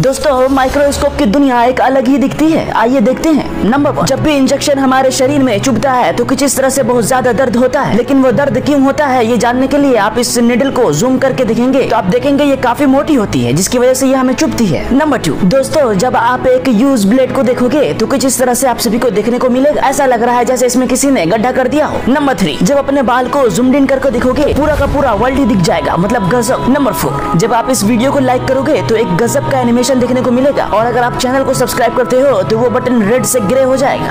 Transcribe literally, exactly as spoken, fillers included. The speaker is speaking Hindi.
दोस्तों माइक्रोस्कोप की दुनिया एक अलग ही दिखती है। आइए देखते हैं। नंबर वन, जब भी इंजेक्शन हमारे शरीर में चुभता है तो कुछ इस तरह से बहुत ज्यादा दर्द होता है, लेकिन वो दर्द क्यों होता है ये जानने के लिए आप इस निडल को जूम करके देखेंगे तो आप देखेंगे ये काफी मोटी होती है, जिसकी वजह से ये हमें चुभती है। नंबर टू, दोस्तों जब आप एक यूज ब्लेड को देखोगे तो कुछ इस तरह से आप सभी को देखने को मिलेगा, ऐसा लग रहा है जैसे इसमें किसी ने गड्ढा कर दिया हो। नंबर थ्री, जब अपने बाल को जूम इन करके देखोगे पूरा का पूरा वर्ल्ड ही दिख जाएगा, मतलब गजब। नंबर फोर, जब आप इस वीडियो को लाइक करोगे तो एक गजब का एनिमेशन देखने को मिलेगा, और अगर आप चैनल को सब्सक्राइब करते हो तो वो बटन रेड से ग्रे हो जाएगा।